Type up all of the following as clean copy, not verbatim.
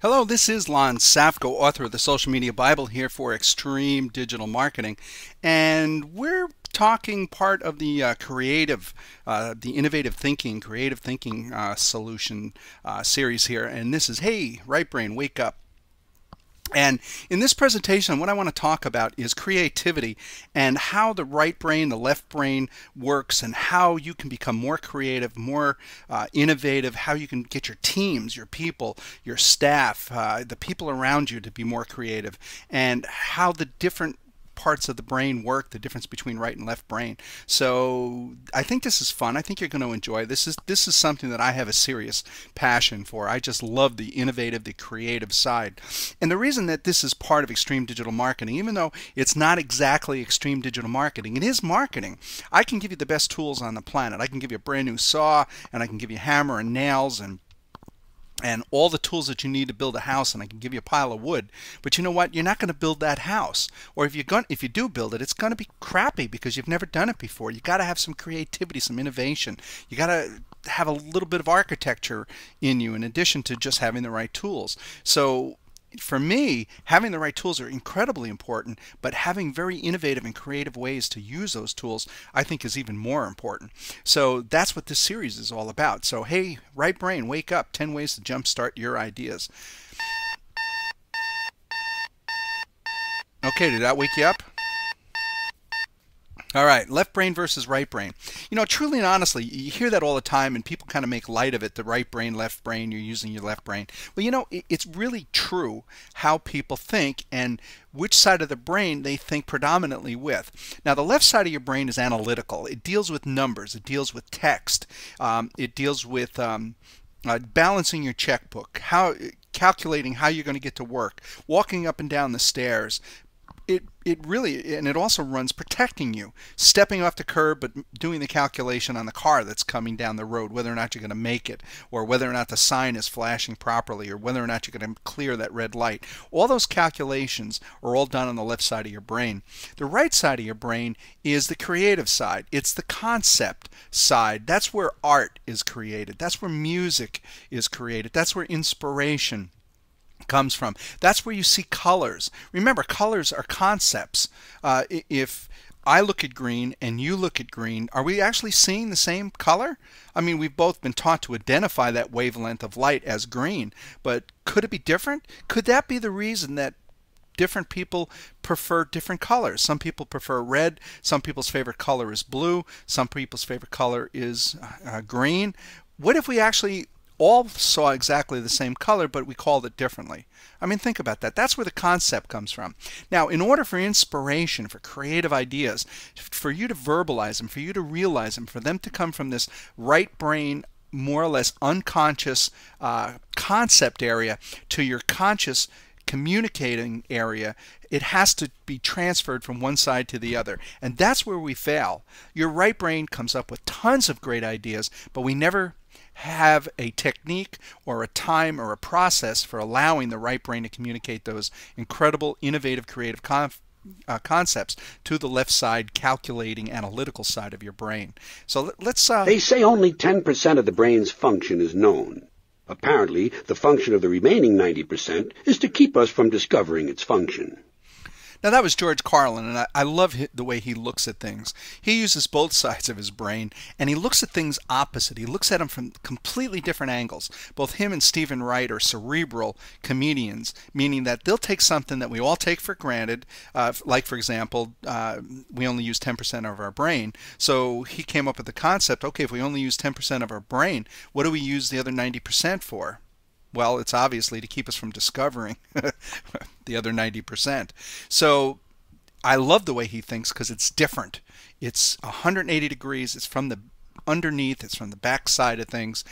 Hello, this is Lon Safko, author of the Social Media Bible, here for Extreme Digital Marketing, and we're talking part of the innovative thinking solution series here, and this is, hey, right brain, wake up. And in this presentation, what I want to talk about is creativity and how the right brain, the left brain works, and how you can become more creative, more innovative, how you can get your teams, your people, your staff, the people around you to be more creative, and how the different parts of the brain work, the difference between right and left brain. So I think this is fun. I think you're going to enjoy this is something that I have a serious passion for. I just love the innovative, the creative side. And the reason that this is part of Extreme Digital Marketing, even though it's not exactly Extreme Digital Marketing, it is marketing. I can give you the best tools on the planet. I can give you a brand new saw, and I can give you hammer and nails and all the tools that you need to build a house, and I can give you a pile of wood, but you know what? You're not going to build that house. Or if you do build it, it's going to be crappy because you've never done it before. You got to have some creativity, some innovation. You got to have a little bit of architecture in you, in addition to just having the right tools. So for me, having the right tools are incredibly important, but having very innovative and creative ways to use those tools, I think, is even more important. So that's what this series is all about. So hey, right brain, wake up, 10 ways to jumpstart your ideas. Okay, did that wake you up? All right, left brain versus right brain. You know, truly and honestly, you hear that all the time, and people kind of make light of it, the right brain, left brain, you're using your left brain. Well, you know, it's really true how people think and which side of the brain they think predominantly with. Now, the left side of your brain is analytical. It deals with numbers. It deals with text. It deals with balancing your checkbook, calculating how you're going to get to work, walking up and down the stairs. It really, and it also runs protecting you, stepping off the curb but doing the calculation on the car that's coming down the road, whether or not you're going to make it, or whether or not the sign is flashing properly, or whether or not you're going to clear that red light. All those calculations are all done on the left side of your brain. The right side of your brain is the creative side. It's the concept side. That's where art is created. That's where music is created. That's where inspiration comes from. That's where you see colors. Remember, colors are concepts. If I look at green and you look at green, are we actually seeing the same color? I mean, we've both been taught to identify that wavelength of light as green, but could it be different? Could that be the reason that different people prefer different colors? Some people prefer red, some people's favorite color is blue, some people's favorite color is green. What if we actually all saw exactly the same color, but we called it differently? I mean, think about that. That's where the concept comes from. Now, in order for inspiration, for creative ideas, for you to verbalize them, for you to realize them, for them to come from this right brain, more or less unconscious concept area to your conscious communicating area, it has to be transferred from one side to the other. And that's where we fail. Your right brain comes up with tons of great ideas, but we never have a technique or a time or a process for allowing the right brain to communicate those incredible, innovative, creative concepts to the left side, calculating, analytical side of your brain. So let's... They say only 10% of the brain's function is known. Apparently, the function of the remaining 90% is to keep us from discovering its function. Now, that was George Carlin, and I love the way he looks at things. He uses both sides of his brain, and he looks at things opposite. He looks at them from completely different angles. Both him and Stephen Wright are cerebral comedians, meaning that they'll take something that we all take for granted, like, for example, we only use 10% of our brain. So he came up with the concept, okay, if we only use 10% of our brain, what do we use the other 90% for? Well, it's obviously to keep us from discovering the other 90%. So I love the way he thinks because it's different. It's 180 degrees. It's from the underneath. It's from the back side of things.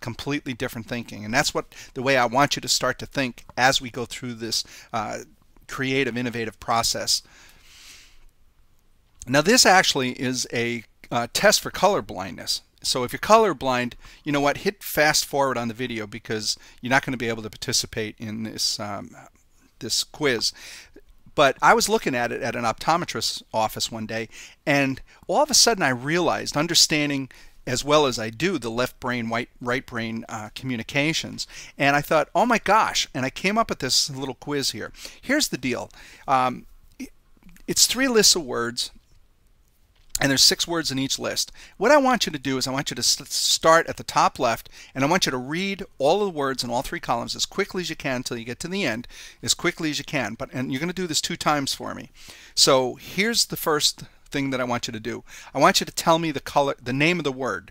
Completely different thinking. And that's what the way I want you to start to think as we go through this creative, innovative process. Now, this actually is a test for color blindness. So if you're colorblind, you know what, hit fast forward on the video because you're not going to be able to participate in this this quiz. But I was looking at it at an optometrist's office one day, and all of a sudden I realized, understanding as well as I do the left brain, right brain communications. And I thought, oh my gosh, and I came up with this little quiz here. Here's the deal. It's 3 lists of words, and there's 6 words in each list. What I want you to do is I want you to start at the top left, and I want you to read all of the words in all 3 columns as quickly as you can until you get to the end, as quickly as you can. And you're going to do this 2 times for me. So here's the first thing that I want you to do. I want you to tell me the color, the name of the word.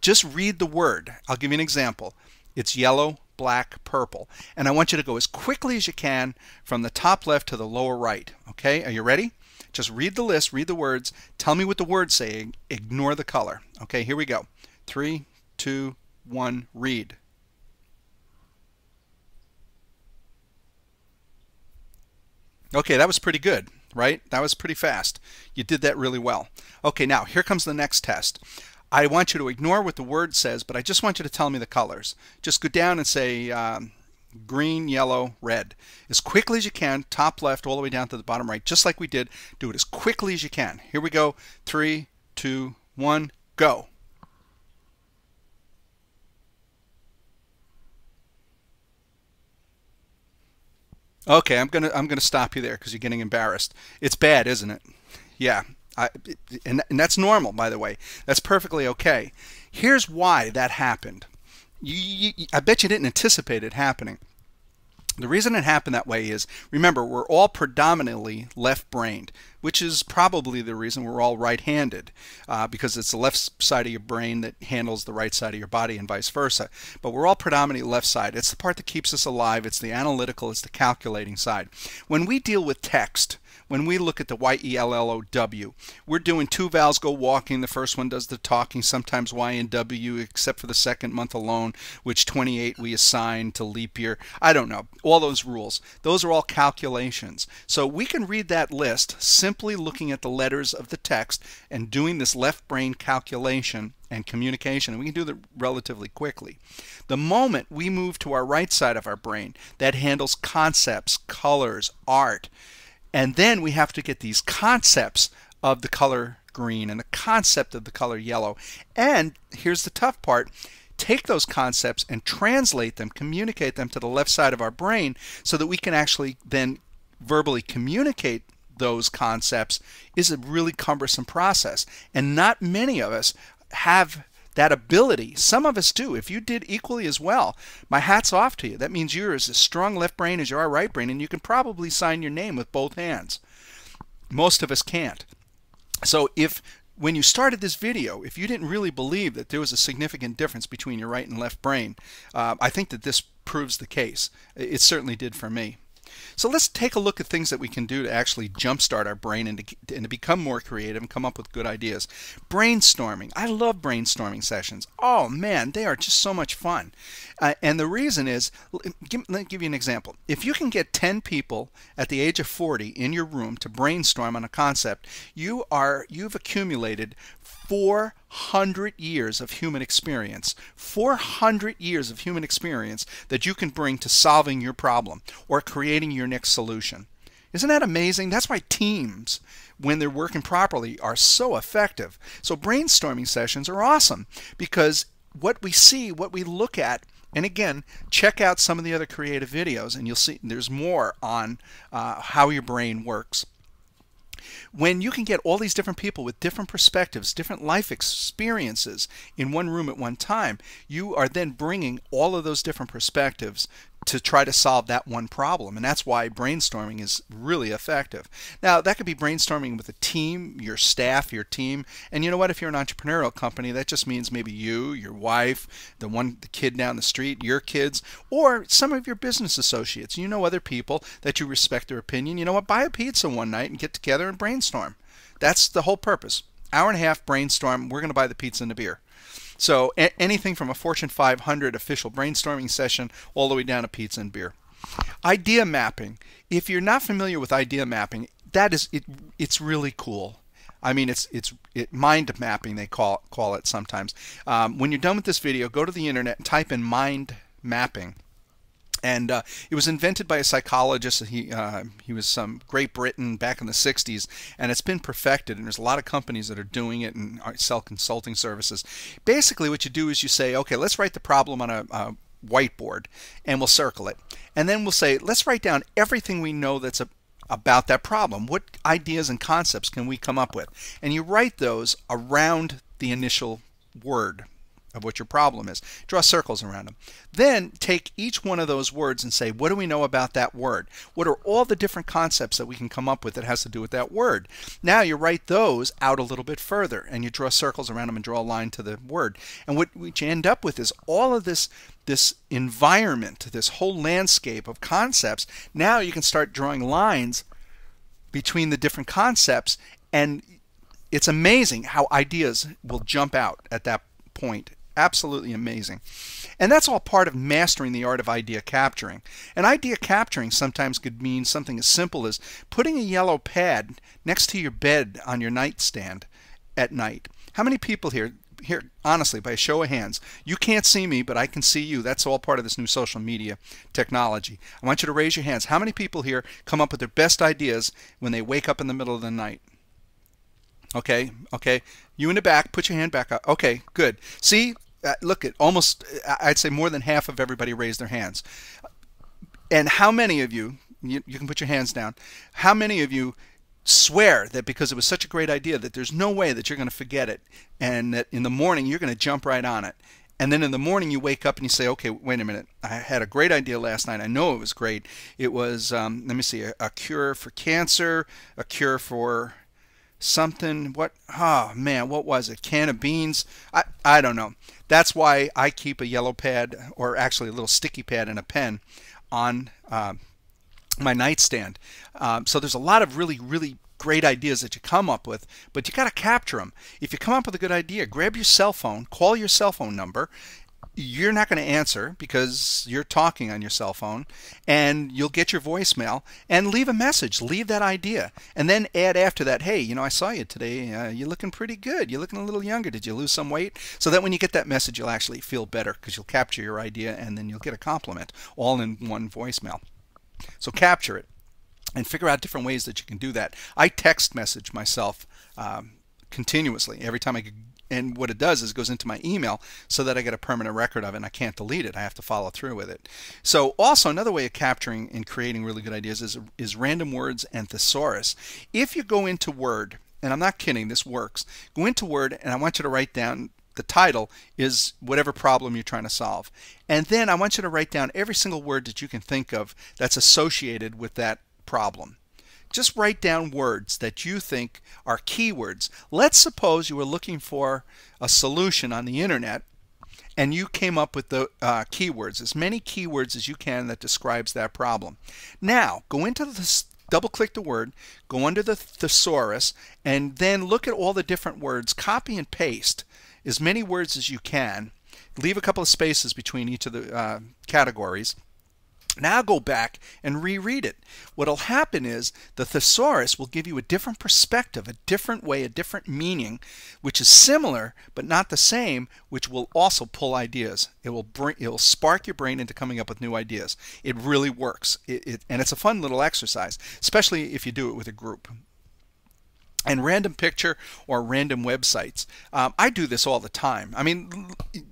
Just read the word. I'll give you an example. It's yellow, black, purple. And I want you to go as quickly as you can from the top left to the lower right. Okay, are you ready? Just read the list, read the words, tell me what the words say, ignore the color. Okay, here we go. 3, 2, 1, read. Okay, that was pretty good, right? That was pretty fast. You did that really well. Okay, now here comes the next test. I want you to ignore what the word says, but I just want you to tell me the colors. Just go down and say green, yellow, red. As quickly as you can, top left all the way down to the bottom right, just like we did. Do it as quickly as you can. Here we go. 3, 2, 1, go. Okay, I'm gonna stop you there because you're getting embarrassed. It's bad, isn't it? Yeah, and that's normal, by the way. That's perfectly okay. Here's why that happened. I bet you didn't anticipate it happening. The reason it happened that way is, remember, we're all predominantly left-brained, which is probably the reason we're all right-handed, because it's the left side of your brain that handles the right side of your body and vice versa. But we're all predominantly left side. It's the part that keeps us alive. It's the analytical. It's the calculating side. When we deal with text, when we look at the Y-E-L-L-O-W, we're doing 2 vowels go walking. The first one does the talking, sometimes Y and W, except for the second month alone, which 28 we assign to leap year. I don't know. All those rules. Those are all calculations. So we can read that list simply looking at the letters of the text and doing this left brain calculation and communication. And we can do that relatively quickly. The moment we move to our right side of our brain, that handles concepts, colors, art, and then we have to get these concepts of the color green and the concept of the color yellow. And here's the tough part. Take those concepts and translate them, communicate them to the left side of our brain so that we can actually then verbally communicate those concepts is a really cumbersome process. And not many of us have that ability. Some of us do. If you did equally as well, my hat's off to you. That means you're as strong left brain as you are right brain, and you can probably sign your name with both hands. Most of us can't. So if when you started this video, if you didn't really believe that there was a significant difference between your right and left brain, I think that this proves the case. It certainly did for me. So let's take a look at things that we can do to actually jumpstart our brain and to become more creative and come up with good ideas. Brainstorming. I love brainstorming sessions. Oh man, they are just so much fun. And the reason is, let me give you an example. If you can get 10 people at the age of 40 in your room to brainstorm on a concept, you've accumulated 400 years of human experience. 400 years of human experience that you can bring to solving your problem or creating your next solution. Isn't that amazing? That's why teams, when they're working properly, are so effective. So brainstorming sessions are awesome because what we see, what we look at, and again, check out some of the other creative videos and you'll see there's more on how your brain works. When you can get all these different people with different perspectives, different life experiences in one room at one time, you are then bringing all of those different perspectives to try to solve that one problem. And that's why brainstorming is really effective. Now, that could be brainstorming with a team, your staff, your team. And you know what? If you're an entrepreneurial company, that just means maybe you, your wife, the kid down the street, your kids, or some of your business associates. You know, other people that you respect their opinion. You know what? Buy a pizza one night and get together and brainstorm. That's the whole purpose. Hour and a half brainstorm. We're going to buy the pizza and the beer. So anything from a Fortune 500 official brainstorming session all the way down to pizza and beer. Idea mapping. If you're not familiar with idea mapping, that is it. It's really cool. I mean, it's mind mapping they call it sometimes. When you're done with this video, go to the internet and type in mind mapping. And it was invented by a psychologist. He was from Great Britain back in the 60s, and it's been perfected. And there's a lot of companies that are doing it and sell consulting services. Basically, what you do is you say, okay, let's write the problem on a whiteboard, and we'll circle it. And then we'll say, let's write down everything we know that's about that problem. What ideas and concepts can we come up with? And you write those around the initial word of what your problem is. Draw circles around them. Then take each one of those words and say, what do we know about that word? What are all the different concepts that we can come up with that has to do with that word? Now you write those out a little bit further, and you draw circles around them and draw a line to the word. And what you end up with is all of this environment, this whole landscape of concepts. Now you can start drawing lines between the different concepts, and it's amazing how ideas will jump out at that point. Absolutely amazing. And that's all part of mastering the art of idea capturing. And idea capturing sometimes could mean something as simple as putting a yellow pad next to your bed on your nightstand at night. How many people here, honestly, by a show of hands, you can't see me, but I can see you. That's all part of this new social media technology. I want you to raise your hands. How many people here come up with their best ideas when they wake up in the middle of the night? Okay. You in the back, put your hand back up. Okay, good. See, look at almost, I'd say more than half of everybody raised their hands. And how many of you can put your hands down, how many of you swear that because it was such a great idea that there's no way that you're going to forget it, and that in the morning you're going to jump right on it? And then in the morning you wake up and you say, okay, wait a minute, I had a great idea last night. I know it was great. It was, let me see, a cure for cancer, a cure for something, what, oh man, what was it, can of beans? I don't know. That's why I keep a yellow pad, or actually a little sticky pad and a pen on my nightstand. So there's a lot of really, really great ideas that you come up with, but you got to capture them. If you come up with a good idea, grab your cell phone, call your cell phone number. You're not going to answer because you're talking on your cell phone, and you'll get your voicemail and leave a message, leave that idea, and then add after that, hey, you know, I saw you today, you're looking pretty good, you're looking a little younger, did you lose some weight? So that when you get that message, you'll actually feel better because you'll capture your idea, and then you'll get a compliment all in one voicemail. So capture it and figure out different ways that you can do that. I text message myself continuously every time I could. And what it does is it goes into my email so that I get a permanent record of it, and I can't delete it. I have to follow through with it. So also another way of capturing and creating really good ideas is random words and thesaurus. If you go into Word, and I'm not kidding, this works, go into Word, and I want you to write down, the title is whatever problem you're trying to solve. And then I want you to write down every single word that you can think of that's associated with that problem. Just write down words that you think are keywords. Let's suppose you were looking for a solution on the internet, and you came up with the keywords, as many keywords as you can that describes that problem. Now go into this, double click the word, go under the thesaurus, and then look at all the different words, copy and paste as many words as you can, leave a couple of spaces between each of the categories. Now go back and reread it. What will happen is the thesaurus will give you a different perspective, a different way, a different meaning, which is similar but not the same, which will also pull ideas. It will spark your brain into coming up with new ideas. It really works. And it's a fun little exercise, especially if you do it with a group. And random picture or random websites. I do this all the time. I mean,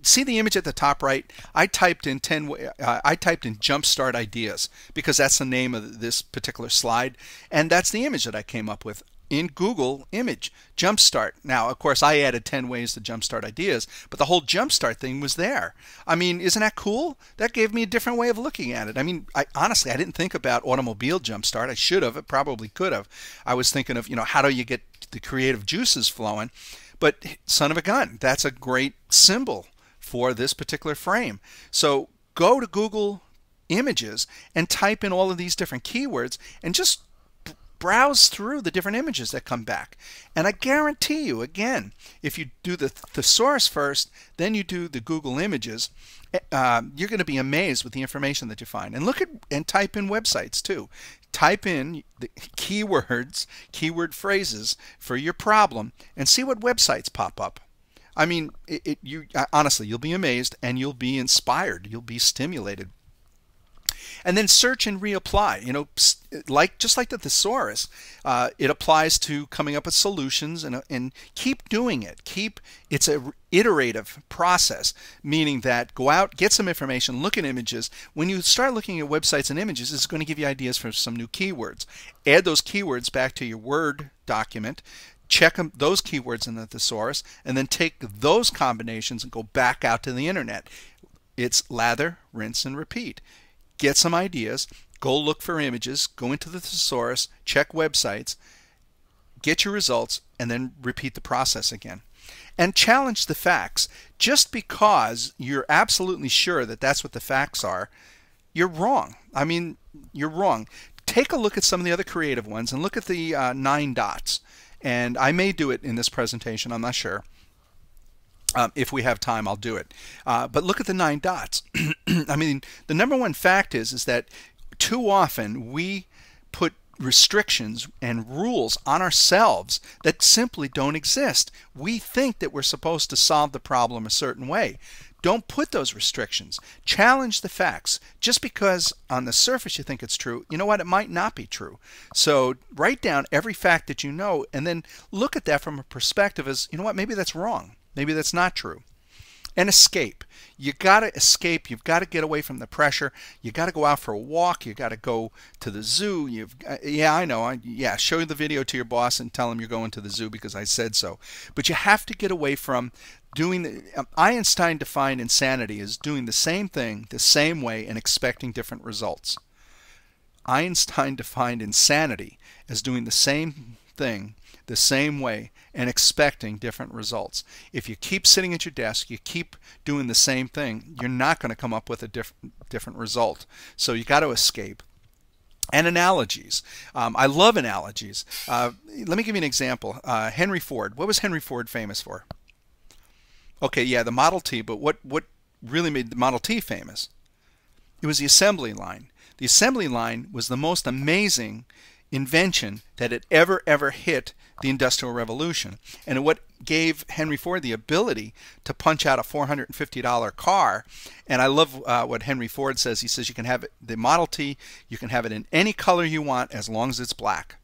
see the image at the top right? I typed in jumpstart ideas because that's the name of this particular slide, and that's the image that I came up with in Google image, jumpstart. Now, of course, I added 10 ways to jumpstart ideas, but the whole jumpstart thing was there. I mean, isn't that cool? That gave me a different way of looking at it. I mean, honestly, I didn't think about automobile jumpstart. I should have. I probably could have. I was thinking of, you know, how do you get the creative juices flowing? But son of a gun, that's a great symbol for this particular frame. So go to Google Images and type in all of these different keywords and just browse through the different images that come back. And I guarantee you, again, if you do the thesaurus first, then you do the Google Images, you're going to be amazed with the information that you find. And look at and type in websites too. Type in the keywords, keyword phrases for your problem, and see what websites pop up. I mean, honestly, you'll be amazed, and you'll be inspired. You'll be stimulated. And then search and reapply. You know, just like the thesaurus, it applies to coming up with solutions, and keep doing it. It's a iterative process, meaning that go out, get some information, look at images. When you start looking at websites and images, it's going to give you ideas for some new keywords. Add those keywords back to your Word document. Check them, those keywords in the thesaurus, and then take those combinations and go back out to the internet. It's lather, rinse, and repeat. Get some ideas, go look for images, go into the thesaurus, check websites, get your results, and then repeat the process again. And challenge the facts. Just because you're absolutely sure that that's what the facts are, you're wrong. I mean, you're wrong. Take a look at some of the other creative ones and look at the 9 dots. And I may do it in this presentation, I'm not sure. If we have time, I'll do it. But look at the 9 dots. I mean, the number one fact is that too often we put restrictions and rules on ourselves that simply don't exist. We think that we're supposed to solve the problem a certain way. Don't put those restrictions. Challenge the facts. Just because on the surface you think it's true, you know what, it might not be true. So write down every fact that you know and then look at that from a perspective as, you know what, maybe that's wrong. Maybe that's not true. And escape. You got to escape. You've got to get away from the pressure. You got to go out for a walk. You got to go to the zoo. Yeah, I know. Yeah, show the video to your boss and tell him you're going to the zoo because I said so. But you have to get away from doing Einstein defined insanity as doing the same thing the same way and expecting different results. Einstein defined insanity as doing the same thing the same way and expecting different results. If you keep sitting at your desk, you keep doing the same thing, you're not going to come up with a different result. So you got to escape. And analogies. I love analogies. Let me give you an example. Henry Ford. What was Henry Ford famous for? Okay, yeah, the Model T, but what really made the Model T famous? It was the assembly line. The assembly line was the most amazing invention that had ever hit the Industrial Revolution, and what gave Henry Ford the ability to punch out a $450 car. And I love what Henry Ford says. He says you can have the Model T, you can have it in any color you want as long as it's black.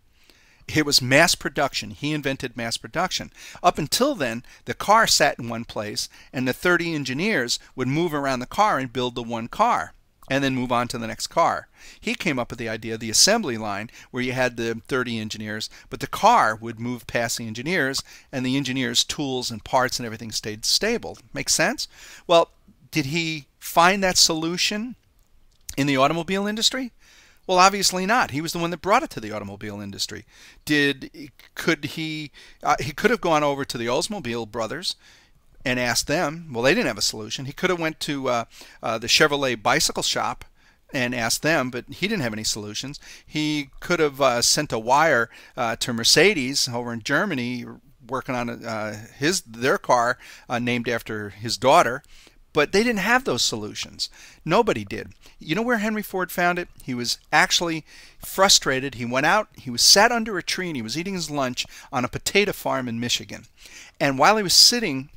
It was mass production. He invented mass production. Up until then, the car sat in one place and the 30 engineers would move around the car and build the one car and then move on to the next car. He came up with the idea of the assembly line where you had the 30 engineers, but the car would move past the engineers and the engineers' tools and parts and everything stayed stable. Make sense? Well, did he find that solution in the automobile industry? Well, obviously not. He was the one that brought it to the automobile industry. He could have gone over to the Oldsmobile brothers and asked them. Well, they didn't have a solution. He could have went to the Chevrolet bicycle shop and asked them, but he didn't have any solutions. He could have sent a wire to Mercedes over in Germany, working on their car named after his daughter, but they didn't have those solutions. Nobody did. You know where Henry Ford found it? He was actually frustrated. He went out, he was sat under a tree, and he was eating his lunch on a potato farm in Michigan. And while he was sitting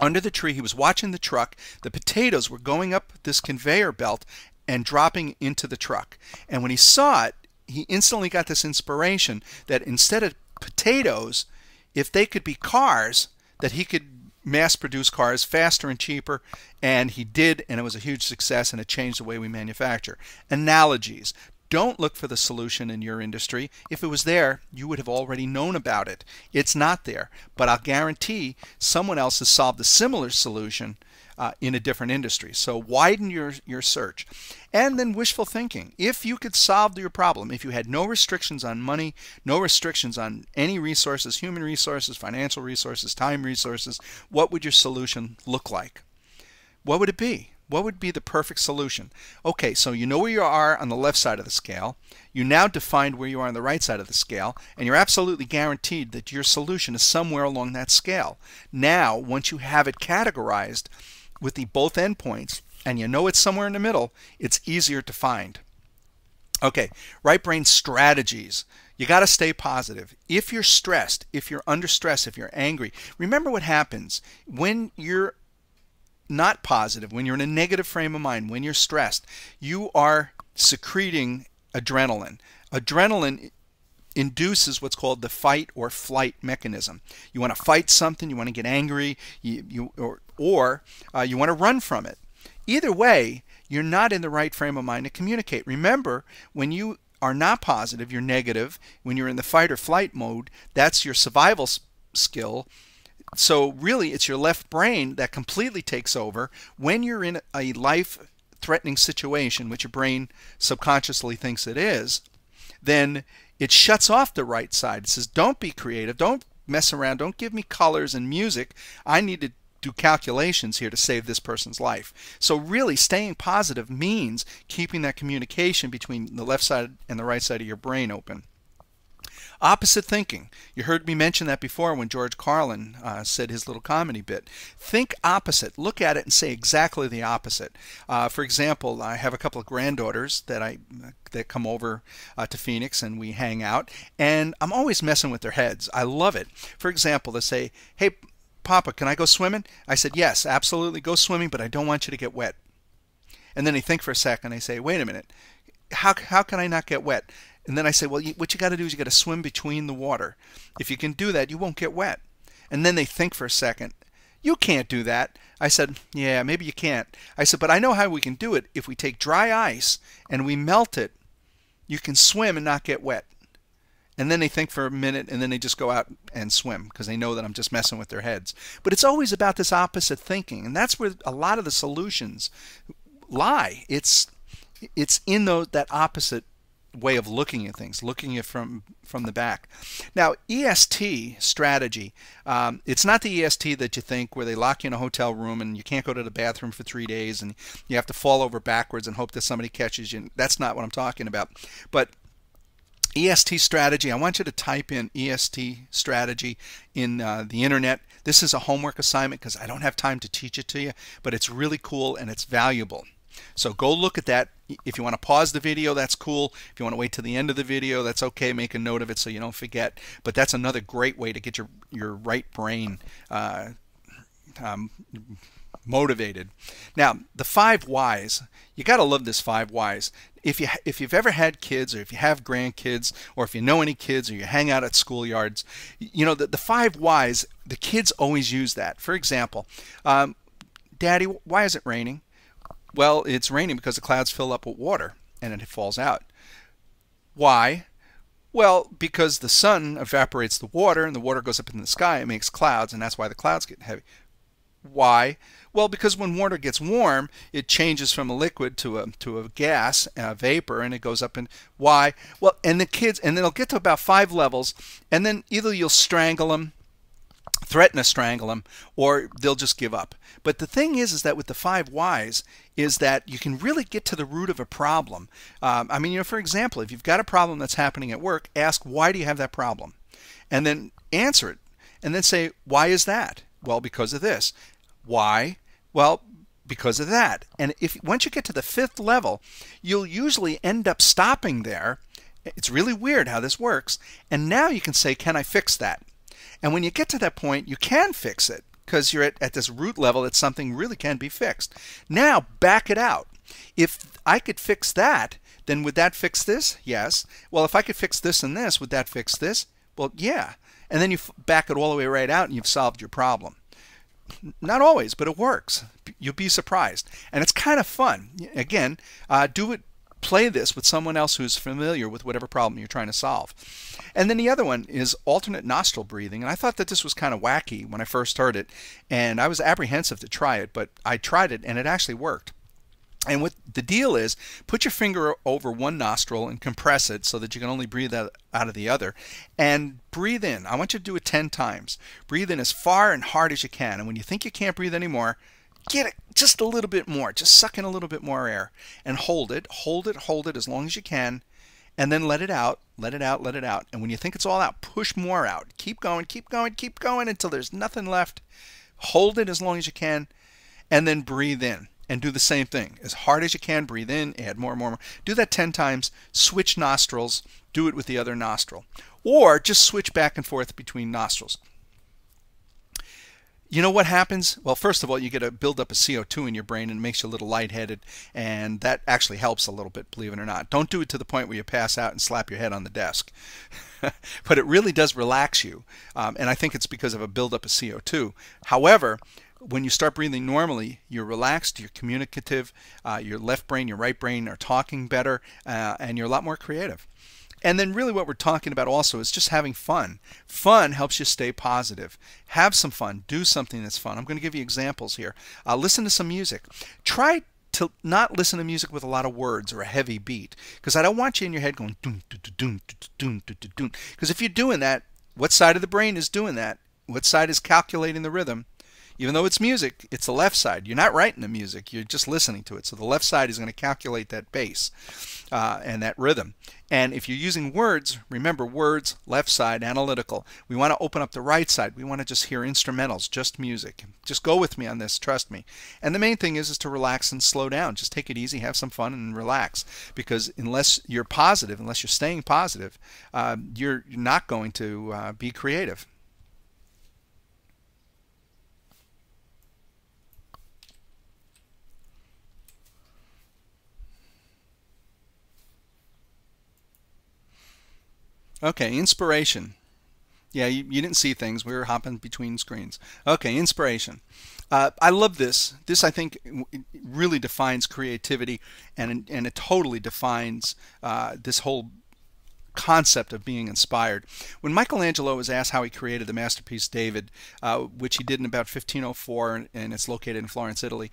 under the tree, he was watching the truck. The potatoes were going up this conveyor belt and dropping into the truck. And when he saw it, he instantly got this inspiration that instead of potatoes, if they could be cars, that he could mass produce cars faster and cheaper. And he did, and it was a huge success, and it changed the way we manufacture. Analogies. Don't look for the solution in your industry. If it was there, you would have already known about it. It's not there, but I'll guarantee someone else has solved a similar solution in a different industry. So widen your search. And then wishful thinking. If you could solve your problem, if you had no restrictions on money, no restrictions on any resources, human resources, financial resources, time resources, what would your solution look like? What would it be? What would be the perfect solution? Okay, so you know where you are on the left side of the scale. You now defined where you are on the right side of the scale, and you're absolutely guaranteed that your solution is somewhere along that scale. Now, once you have it categorized with the both endpoints, and you know it's somewhere in the middle, it's easier to find. Okay, right brain strategies. You got to stay positive. If you're stressed, if you're under stress, if you're angry, remember what happens when you're not positive, when you're in a negative frame of mind, when you're stressed, you are secreting adrenaline. Adrenaline induces what's called the fight or flight mechanism. You want to fight something, you want to get angry, or you want to run from it. Either way, you're not in the right frame of mind to communicate. Remember, when you are not positive, you're negative. When you're in the fight or flight mode, that's your survival skill. So really, it's your left brain that completely takes over when you're in a life-threatening situation, which your brain subconsciously thinks it is. Then it shuts off the right side. It says, don't be creative. Don't mess around. Don't give me colors and music. I need to do calculations here to save this person's life. So really, staying positive means keeping that communication between the left side and the right side of your brain open. Opposite thinking. You heard me mention that before when George Carlin said his little comedy bit. Think opposite. Look at it and say exactly the opposite. For example, I have a couple of granddaughters that come over to Phoenix and we hang out, and I'm always messing with their heads. I love it. For example, they say, "Hey, Papa, can I go swimming?" I said, "Yes, absolutely, go swimming, but I don't want you to get wet." And then they think for a second. They say, "Wait a minute, how can I not get wet?" And then I say, well, what you got to do is you got to swim between the water. If you can do that, you won't get wet. And then they think for a second. You can't do that. I said, yeah, maybe you can't. I said, but I know how we can do it. If we take dry ice and we melt it, you can swim and not get wet. And then they think for a minute, and then they just go out and swim because they know that I'm just messing with their heads. But it's always about this opposite thinking, and that's where a lot of the solutions lie. It's in that opposite way of looking at things, looking at from the back. Now, EST strategy, it's not the EST that you think where they lock you in a hotel room and you can't go to the bathroom for 3 days and you have to fall over backwards and hope that somebody catches you. That's not what I'm talking about. But EST strategy, I want you to type in EST strategy in the internet. This is a homework assignment because I don't have time to teach it to you, but it's really cool and it's valuable. So go look at that. If you want to pause the video, that's cool. If you want to wait till the end of the video, that's okay. Make a note of it so you don't forget. But that's another great way to get your right brain motivated. Now, the 5 whys. You got to love this 5 whys. If you've ever had kids, or if you have grandkids, or if you know any kids, or you hang out at schoolyards, you know that the 5 whys. The kids always use that. For example, Daddy, why is it raining? Well, it's raining because the clouds fill up with water and it falls out. Why? Well, because the sun evaporates the water and the water goes up in the sky and makes clouds, and that's why the clouds get heavy. Why? Well, because when water gets warm, it changes from a liquid to a gas, a vapor, and it goes up. And why? Well, and the kids, and they'll get to about 5 levels, and then either you'll strangle them, threaten to strangle them, or they'll just give up. But the thing is that with the 5 whys is that you can really get to the root of a problem. I mean, you know, for example, if you've got a problem that's happening at work, ask, why do you have that problem? And then answer it. And then say, why is that? Well, because of this. Why? Well, because of that. And if once you get to the 5th level, you'll usually end up stopping there. It's really weird how this works. And now you can say, can I fix that? And when you get to that point, you can fix it because you're at this root level that something really can be fixed. Now, back it out. If I could fix that, then would that fix this? Yes. Well, if I could fix this and this, would that fix this? Well, yeah. And then you back it all the way right out and you've solved your problem. Not always, but it works. You'll be surprised. And it's kind of fun. Again, do it. Play this with someone else who's familiar with whatever problem you're trying to solve. And then the other one is alternate nostril breathing. And I thought that this was kind of wacky when I first heard it, and I was apprehensive to try it, but I tried it and it actually worked. And what the deal is, put your finger over one nostril and compress it so that you can only breathe out of the other, and breathe in. I want you to do it 10 times. Breathe in as far and hard as you can, and when you think you can't breathe anymore, get it just a little bit more, just suck in a little bit more air, and hold it as long as you can, and then let it out, let it out, let it out. And when you think it's all out, push more out. Keep going, keep going, keep going until there's nothing left. Hold it as long as you can, and then breathe in. And do the same thing. As hard as you can, breathe in, add more and more. Do that 10 times, switch nostrils, do it with the other nostril. Or just switch back and forth between nostrils. You know what happens? Well, first of all, you get a buildup of CO2 in your brain and it makes you a little lightheaded, and that actually helps a little bit, believe it or not. Don't do it to the point where you pass out and slap your head on the desk. But it really does relax you, and I think it's because of a buildup of CO2. However, when you start breathing normally, you're relaxed, you're communicative, your left brain, your right brain are talking better, and you're a lot more creative. And then really what we're talking about also is just having fun. Fun helps you stay positive. Have some fun. Do something that's fun. I'm going to give you examples here. Listen to some music. Try to not listen to music with a lot of words or a heavy beat, because I don't want you in your head going doom, doom, doom, doom, doom. Because if you're doing that, what side of the brain is doing that? What side is calculating the rhythm? Even though it's music, it's the left side. You're not writing the music, you're just listening to it. So the left side is going to calculate that bass and that rhythm. And if you're using words, remember words, left side, analytical. We want to open up the right side. We want to just hear instrumentals, just music. Just go with me on this, trust me. And the main thing is to relax and slow down. Just take it easy, have some fun, and relax. Because unless you're positive, unless you're staying positive, you're not going to be creative. Okay, inspiration. Yeah, you didn't see things. We were hopping between screens. Okay, inspiration. I love this. This, I think, really defines creativity, and it totally defines this whole concept of being inspired. When Michelangelo was asked how he created the masterpiece David, which he did in about 1504, and it's located in Florence, Italy,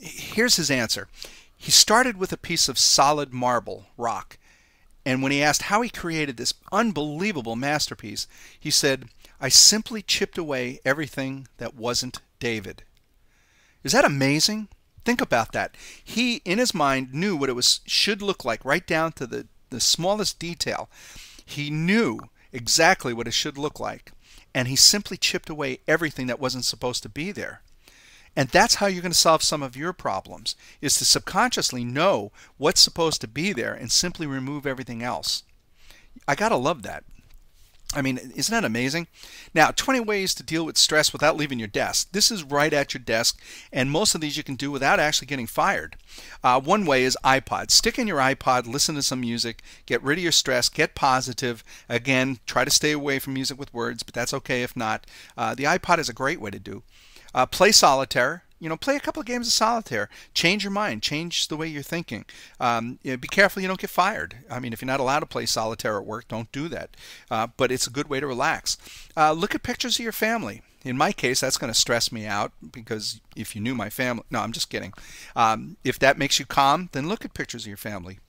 here's his answer. He started with a piece of solid marble rock. And when he asked how he created this unbelievable masterpiece, he said, "I simply chipped away everything that wasn't David." Is that amazing? Think about that. He, in his mind, knew what it should look like, right down to the smallest detail. He knew exactly what it should look like. And he simply chipped away everything that wasn't supposed to be there. And that's how you're going to solve some of your problems, is to subconsciously know what's supposed to be there and simply remove everything else. I got to love that. I mean, isn't that amazing? Now, 20 ways to deal with stress without leaving your desk. This is right at your desk, and most of these you can do without actually getting fired. One way is iPod. Stick in your iPod, listen to some music, get rid of your stress, get positive. Again, try to stay away from music with words, but that's okay if not. The iPod is a great way to do. Play solitaire. You know, play a couple of games of solitaire. Change your mind. Change the way you're thinking. You know, be careful you don't get fired. I mean, if you're not allowed to play solitaire at work, don't do that. But it's a good way to relax. Look at pictures of your family. In my case, that's going to stress me out, because if you knew my family... No, I'm just kidding. If that makes you calm, then look at pictures of your family.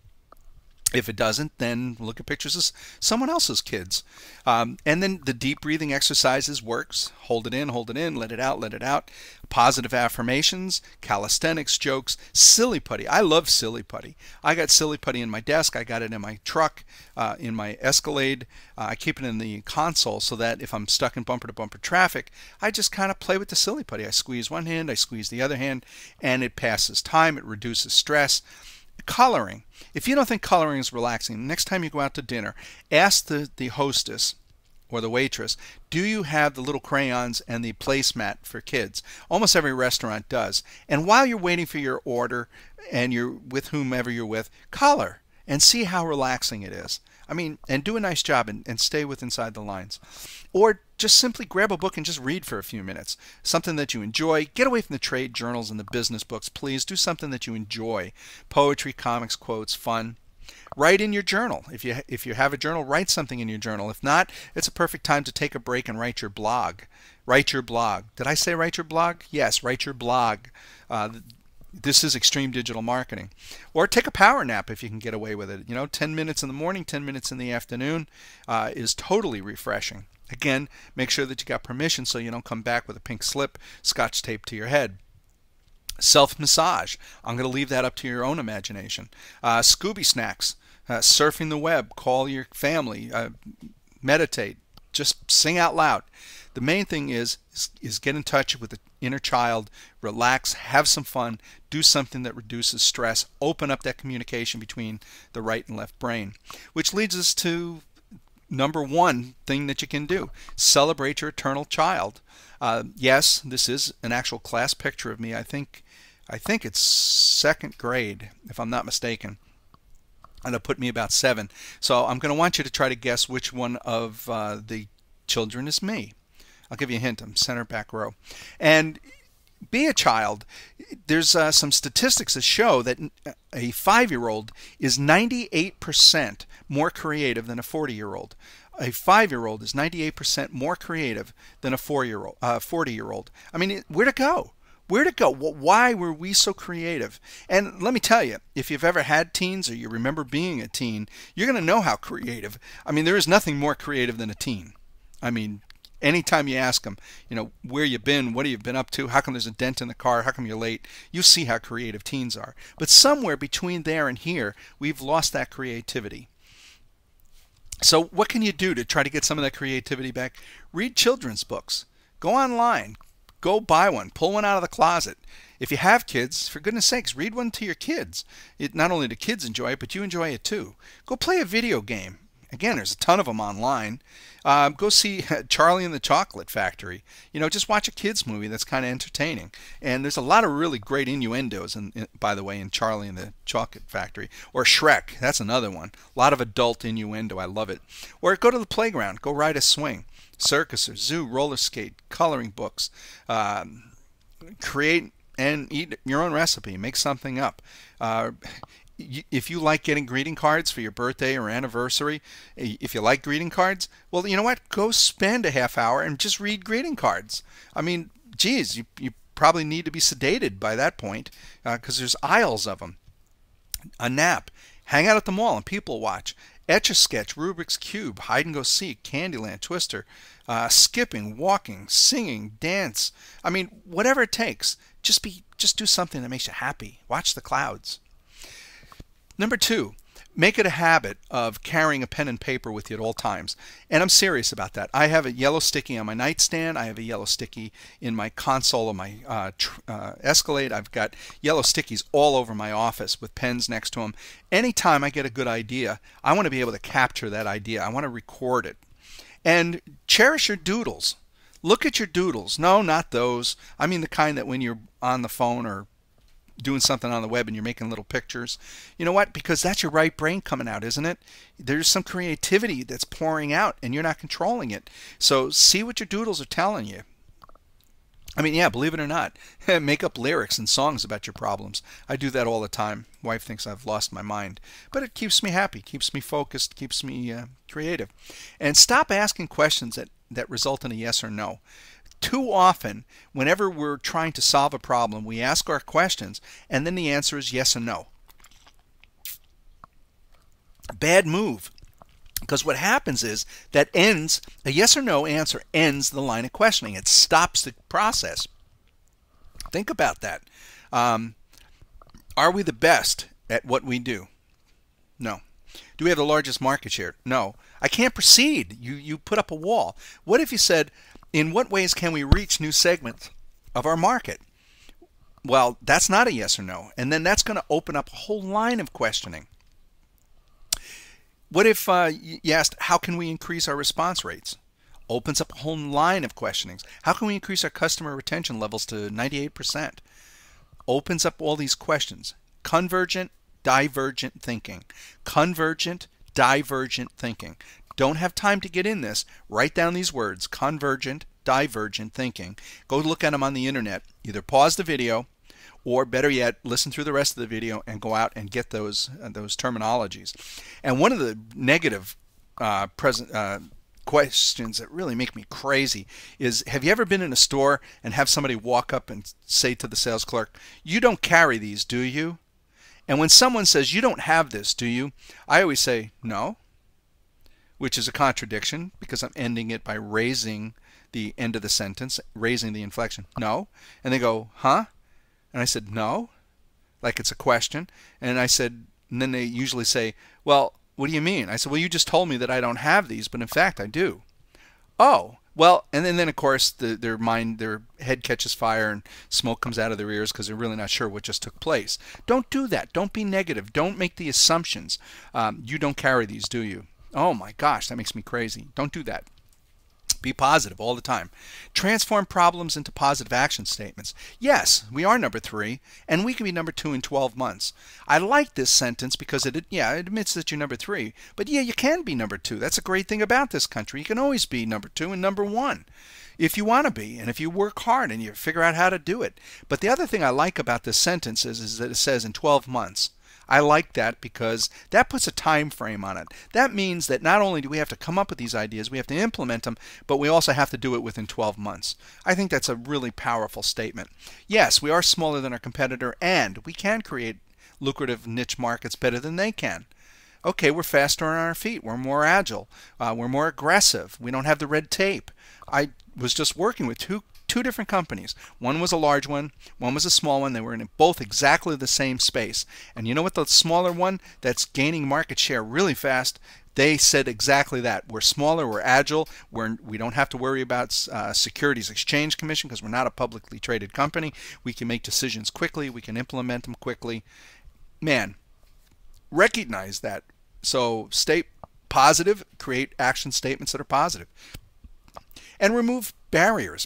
If it doesn't, then look at pictures of someone else's kids. And then the deep breathing exercises works. Hold it in, let it out, let it out. Positive affirmations, calisthenics, jokes, silly putty. I love silly putty. I got silly putty in my desk. I got it in my truck, in my Escalade. I keep it in the console so that if I'm stuck in bumper-to-bumper traffic, I just kind of play with the silly putty. I squeeze one hand, I squeeze the other hand, and it passes time. It reduces stress. Coloring. If you don't think coloring is relaxing, next time you go out to dinner, ask the hostess or the waitress, do you have the little crayons and the placemat for kids? Almost every restaurant does. And while you're waiting for your order and you're with whomever you're with, color and see how relaxing it is. I mean, and do a nice job and stay with inside the lines. Or just simply grab a book and just read for a few minutes. Something that you enjoy. Get away from the trade journals and the business books, please. Do something that you enjoy. Poetry, comics, quotes, fun. Write in your journal. If you have a journal, write something in your journal. If not, it's a perfect time to take a break and write your blog. Write your blog. Did I say write your blog? Yes, write your blog. This is Extreme Digital Marketing. Or take a power nap if you can get away with it. You know, 10 minutes in the morning, 10 minutes in the afternoon is totally refreshing. Again, make sure that you got permission so you don't come back with a pink slip scotch taped to your head. Self-massage. I'm going to leave that up to your own imagination. Scooby snacks. Surfing the web. Call your family. Meditate. Just sing out loud. The main thing is get in touch with the inner child, relax, have some fun, do something that reduces stress, open up that communication between the right and left brain, which leads us to number one thing that you can do. Celebrate your eternal child. Yes, this is an actual class picture of me. I think it's second grade, if I'm not mistaken. And it put me about 7. So I'm going to want you to try to guess which one of the children is me. I'll give you a hint. I'm center back row. And be a child. There's some statistics that show that a 5-year-old is 98% more creative than a 40-year-old. A 5-year-old is 98% more creative than a 40-year-old. I mean, where to go? Where to go? Why were we so creative? And let me tell you, if you've ever had teens or you remember being a teen, you're going to know how creative. I mean, there is nothing more creative than a teen. I mean, anytime you ask them, you know, where you been, what have you been up to, how come there's a dent in the car, how come you're late, you see how creative teens are. But somewhere between there and here, we've lost that creativity. So what can you do to try to get some of that creativity back? Read children's books. Go online. Go buy one. Pull one out of the closet. If you have kids, for goodness sakes, read one to your kids. Not only do kids enjoy it, but you enjoy it too. Go play a video game. Again, there's a ton of them online. Go see Charlie and the Chocolate Factory. You know, just watch a kids movie that's kind of entertaining. And there's a lot of really great innuendos, by the way, in Charlie and the Chocolate Factory. Or Shrek. That's another one. A lot of adult innuendo. I love it. Or go to the playground. Go ride a swing. Circus or zoo, roller skate, coloring books. Create and eat your own recipe. Make something up. If you like getting greeting cards for your birthday or anniversary, if you like greeting cards, well, you know what? Go spend a half hour and just read greeting cards. I mean, geez, you probably need to be sedated by that point because there's aisles of them. A nap. Hang out at the mall and people watch. Etch-a-Sketch, Rubik's Cube, hide-and-go-seek, Candyland, Twister, skipping, walking, singing, dance. I mean, whatever it takes. Just do something that makes you happy. Watch the clouds. Number 2, make it a habit of carrying a pen and paper with you at all times. And I'm serious about that. I have a yellow sticky on my nightstand. I have a yellow sticky in my console of my Escalade. I've got yellow stickies all over my office with pens next to them. Anytime I get a good idea, I want to be able to capture that idea. I want to record it. And cherish your doodles. Look at your doodles. No, not those. I mean the kind that when you're on the phone or doing something on the web and you're making little pictures. You know what? Because that's your right brain coming out, isn't it? There's some creativity that's pouring out and you're not controlling it. So see what your doodles are telling you. I mean, yeah, believe it or not, make up lyrics and songs about your problems. I do that all the time. Wife thinks I've lost my mind. But it keeps me happy, keeps me focused, keeps me creative. And stop asking questions that result in a yes or no. Too often, whenever we're trying to solve a problem, we ask our questions, and then the answer is yes and no. Bad move, because what happens is that a yes or no answer ends the line of questioning. It stops the process. Think about that. Are we the best at what we do? No. Do we have the largest market share? No. I can't proceed. You put up a wall. What if you said, in what ways can we reach new segments of our market? Well, that's not a yes or no. And then that's going to open up a whole line of questioning. What if you asked, how can we increase our response rates? Opens up a whole line of questionings. How can we increase our customer retention levels to 98%? Opens up all these questions. Convergent, divergent thinking. Convergent, divergent thinking. Don't have time to get in this. Write down these words, convergent, divergent thinking. Go look at them on the internet. Either pause the video or, better yet, listen through the rest of the video and go out and get those terminologies. And one of the negative questions that really make me crazy is, have you ever been in a store and have somebody walk up and say to the sales clerk, you don't carry these, do you? And when someone says, you don't have this, do you? I always say, no. Which is a contradiction because I'm ending it by raising the end of the sentence, raising the inflection. No. And they go, huh? And I said, no. Like it's a question. And I said, and then they usually say, well, what do you mean? I said, well, you just told me that I don't have these, but in fact I do. Oh. Well, and then of course, their head catches fire and smoke comes out of their ears because they're really not sure what just took place. Don't do that. Don't be negative. Don't make the assumptions. You don't carry these, do you? Oh my gosh, that makes me crazy. Don't do that. Be positive all the time. Transform problems into positive action statements. Yes, we are number 3, and we can be number 2 in 12 months. I like this sentence because it admits that you're number 3, but yeah, you can be number 2. That's a great thing about this country. You can always be number 2 and number 1 if you want to be, and if you work hard and you figure out how to do it. But the other thing I like about this sentence is that it says in 12 months. I like that because that puts a time frame on it. That means that not only do we have to come up with these ideas, we have to implement them, but we also have to do it within 12 months. I think that's a really powerful statement. Yes, we are smaller than our competitor, and we can create lucrative niche markets better than they can. Okay, we're faster on our feet. We're more agile. We're more aggressive. We don't have the red tape. I was just working with two different companies. One was a large one, one was a small one. They were in both exactly the same space. And you know what, the smaller one that's gaining market share really fast, they said exactly that. We're smaller, we're agile, we don't have to worry about Securities Exchange Commission because we're not a publicly traded company. We can make decisions quickly, we can implement them quickly. Man, recognize that. So stay positive, create action statements that are positive. And remove barriers.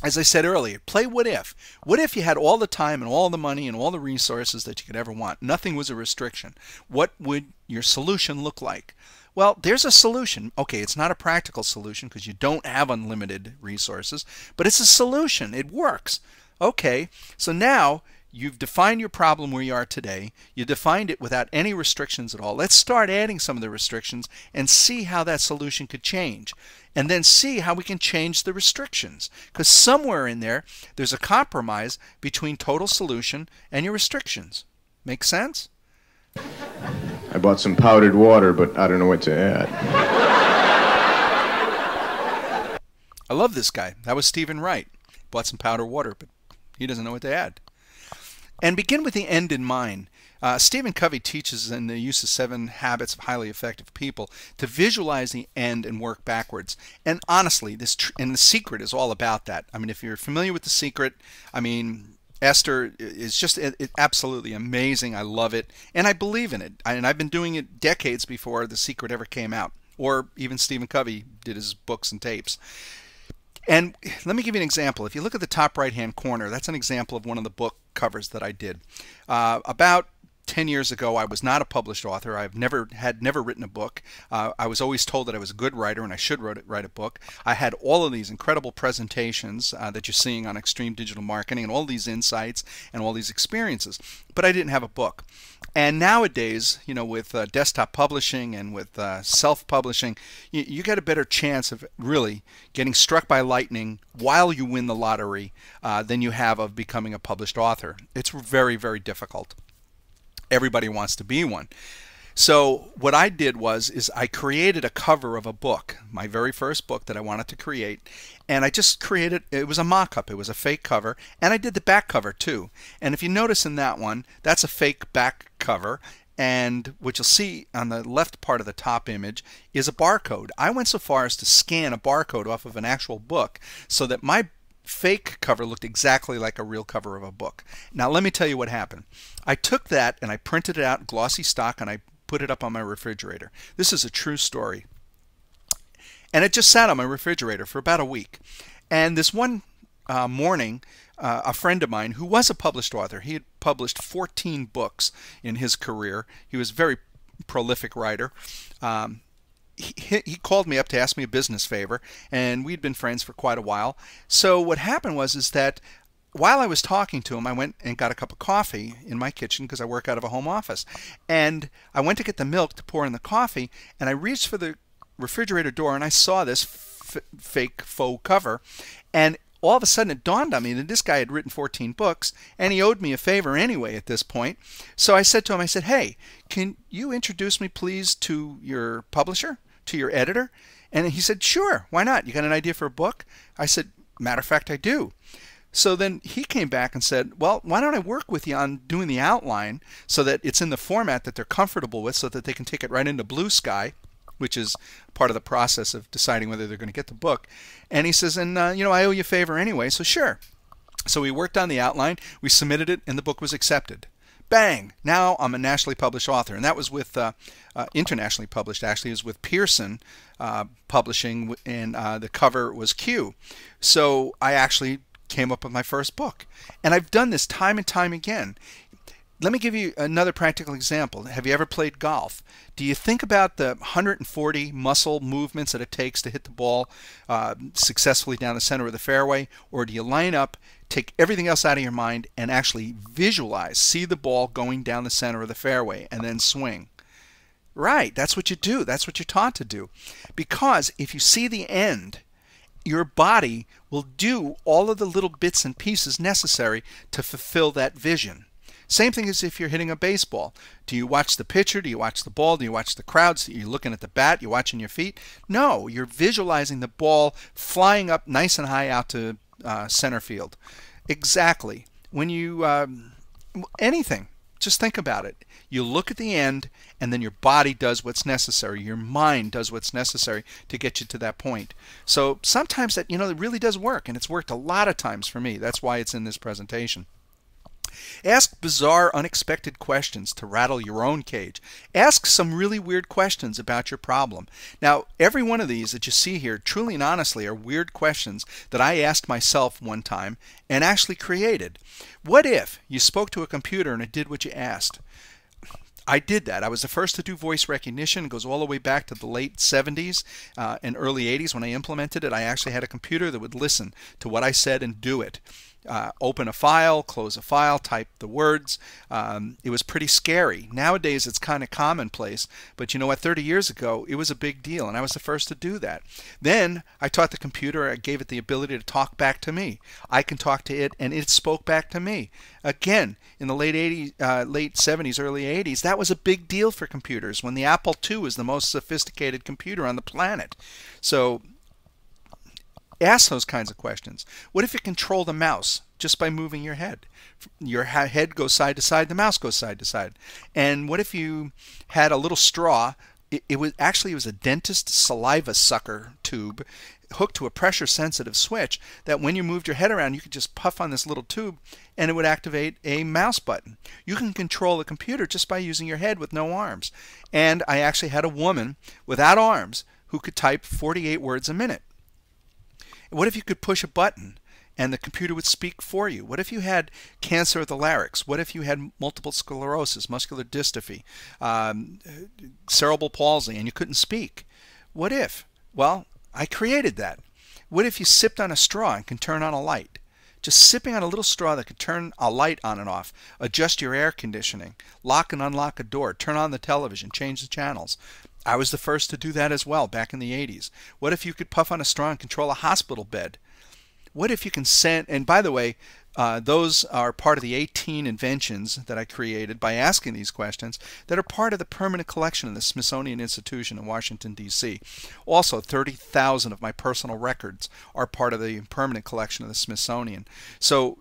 As I said earlier, play what if. What if you had all the time and all the money and all the resources that you could ever want? Nothing was a restriction. What would your solution look like? Well, there's a solution. Okay, it's not a practical solution because you don't have unlimited resources, but it's a solution. It works. Okay, so now you've defined your problem where you are today. You defined it without any restrictions at all. Let's start adding some of the restrictions and see how that solution could change. And then see how we can change the restrictions. Because somewhere in there, there's a compromise between total solution and your restrictions. Make sense? I bought some powdered water, but I don't know what to add. I love this guy. That was Stephen Wright. Bought some powdered water, but he doesn't know what to add. And begin with the end in mind. Stephen Covey teaches in the use of 7 habits of highly effective people to visualize the end and work backwards. And honestly, and The Secret is all about that. I mean, if you're familiar with The Secret, I mean, Esther is just absolutely amazing. I love it, and I believe in it. And I've been doing it decades before The Secret ever came out, or even Stephen Covey did his books and tapes. And let me give you an example. If you look at the top right-hand corner, that's an example of one of the book covers that I did. About 10 years ago, I was not a published author. I've never written a book. I was always told that I was a good writer and I should write a book. I had all of these incredible presentations that you're seeing on Extreme Digital Marketing and all these insights and all these experiences, but I didn't have a book. And nowadays, you know, with desktop publishing and with self-publishing, you get a better chance of really getting struck by lightning while you win the lottery than you have of becoming a published author. It's very, very difficult. Everybody wants to be one. So what I did is I created a cover of a book, my very first book that I wanted to create, and I just created, it was a mock-up, it was a fake cover, and I did the back cover too. And if you notice in that one, that's a fake back cover, and what you'll see on the left part of the top image is a barcode. I went so far as to scan a barcode off of an actual book so that my fake cover looked exactly like a real cover of a book. Now let me tell you what happened. I took that and I printed it out in glossy stock and I put it up on my refrigerator. This is a true story. And it just sat on my refrigerator for about a week. And this one morning, a friend of mine who was a published author, he had published 14 books in his career. He was a very prolific writer. He called me up to ask me a business favor, and we'd been friends for quite a while. So what happened is that while I was talking to him, I went and got a cup of coffee in my kitchen because I work out of a home office. And I went to get the milk to pour in the coffee, and I reached for the refrigerator door, and I saw this fake faux cover. And all of a sudden it dawned on me that this guy had written 14 books, and he owed me a favor anyway at this point. So I said to him, I said, hey, can you introduce me please to your publisher? To your editor? And he said, sure, why not? You got an idea for a book? I said, matter of fact, I do. So then he came back and said, well, why don't I work with you on doing the outline so that it's in the format that they're comfortable with so that they can take it right into Blue Sky, which is part of the process of deciding whether they're going to get the book. And he says, and you know, I owe you a favor anyway, so sure. So we worked on the outline, we submitted it, and the book was accepted. bang, now I'm a nationally published author. And that was with internationally published, actually. It was with Pearson Publishing, and the cover was Q. So I actually came up with my first book. And I've done this time and time again. Let me give you another practical example. Have you ever played golf? Do you think about the 140 muscle movements that it takes to hit the ball successfully down the center of the fairway? Or do you line up, take everything else out of your mind, and actually visualize, see the ball going down the center of the fairway and then swing? Right, that's what you do. That's what you're taught to do. Because if you see the end, your body will do all of the little bits and pieces necessary to fulfill that vision. Same thing as if you're hitting a baseball. Do you watch the pitcher? Do you watch the ball? Do you watch the crowds? Are you looking at the bat? You're watching your feet? No, you're visualizing the ball flying up nice and high out to center field. Exactly. When you, anything, just think about it. You look at the end, and then your body does what's necessary. Your mind does what's necessary to get you to that point. So sometimes that, you know, it really does work, and it's worked a lot of times for me. That's why it's in this presentation. Ask bizarre, unexpected questions to rattle your own cage. Ask some really weird questions about your problem. Now, every one of these that you see here, truly and honestly, are weird questions that I asked myself one time and actually created. What if you spoke to a computer and it did what you asked? I did that. I was the first to do voice recognition. It goes all the way back to the late 70s and early 80s when I implemented it. I actually had a computer that would listen to what I said and do it. Open a file, close a file, type the words. It was pretty scary. Nowadays it's kind of commonplace, but you know what, 30 years ago it was a big deal, and I was the first to do that. Then I taught the computer, I gave it the ability to talk back to me. I can talk to it, and it spoke back to me. Again, in the late 70s, early 80s, that was a big deal for computers when the Apple II was the most sophisticated computer on the planet. So ask those kinds of questions. What if you control the mouse just by moving your head? Your head goes side to side, the mouse goes side to side. And what if you had a little straw? It was a dentist saliva sucker tube hooked to a pressure sensitive switch that when you moved your head around, you could just puff on this little tube and it would activate a mouse button. You can control a computer just by using your head with no arms. And I actually had a woman without arms who could type 48 words a minute. What if you could push a button and the computer would speak for you? What if you had cancer of the larynx? What if you had multiple sclerosis, muscular dystrophy, cerebral palsy, and you couldn't speak? What if? Well, I created that. What if you sipped on a straw and can turn on a light? Just sipping on a little straw that could turn a light on and off, adjust your air conditioning, lock and unlock a door, turn on the television, change the channels. I was the first to do that as well back in the 80s. What if you could puff on a straw and control a hospital bed? What if you can send, and by the way, those are part of the 18 inventions that I created by asking these questions that are part of the permanent collection of the Smithsonian Institution in Washington, D.C. Also, 30,000 of my personal records are part of the permanent collection of the Smithsonian. So,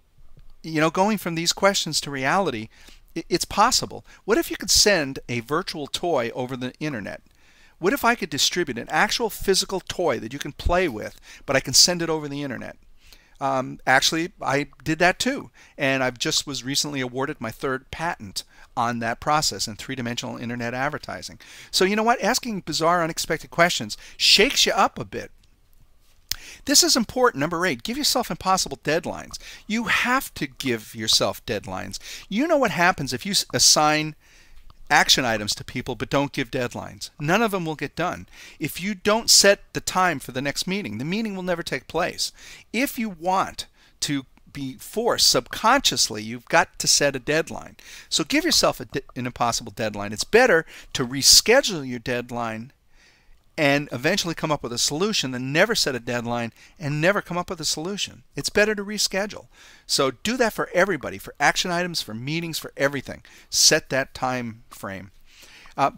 you know, going from these questions to reality, it's possible. What if you could send a virtual toy over the internet? What if I could distribute an actual physical toy that you can play with, but I can send it over the internet? Actually, I did that too, and I just was recently awarded my third patent on that process in three-dimensional internet advertising. So you know what? Asking bizarre, unexpected questions shakes you up a bit. This is important. Number 8, give yourself impossible deadlines. You have to give yourself deadlines. You know what happens if you assign action items to people but don't give deadlines. None of them will get done. If you don't set the time for the next meeting, the meeting will never take place. If you want to be forced subconsciously, you've got to set a deadline. So give yourself an impossible deadline. It's better to reschedule your deadline and eventually come up with a solution than never set a deadline and never come up with a solution. It's better to reschedule. So do that for everybody, for action items, for meetings, for everything. Set that time frame.